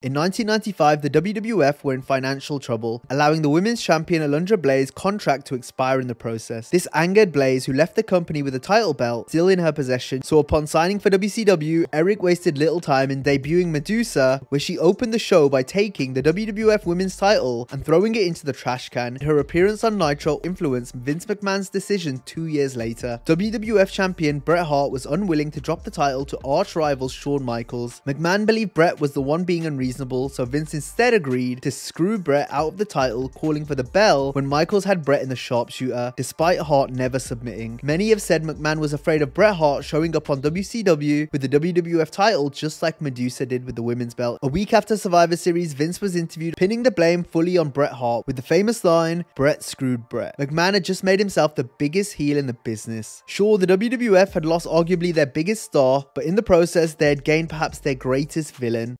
In 1995, the WWF were in financial trouble, allowing the women's champion Alundra Blaze's contract to expire in the process. This angered Blaze, who left the company with a title belt still in her possession, so upon signing for WCW, Eric wasted little time in debuting Madusa, where she opened the show by taking the WWF women's title and throwing it into the trash can. Her appearance on Nitro influenced Vince McMahon's decision 2 years later. WWF champion Bret Hart was unwilling to drop the title to arch-rival Shawn Michaels. McMahon believed Bret was the one being unreasonable. So Vince instead agreed to screw Bret out of the title, calling for the bell when Michaels had Bret in the sharpshooter, despite Hart never submitting. Many have said McMahon was afraid of Bret Hart showing up on WCW with the WWF title, just like Madusa did with the women's belt. A week after Survivor Series, Vince was interviewed, pinning the blame fully on Bret Hart with the famous line, "Bret screwed Bret." McMahon had just made himself the biggest heel in the business. Sure, the WWF had lost arguably their biggest star, but in the process, they had gained perhaps their greatest villain.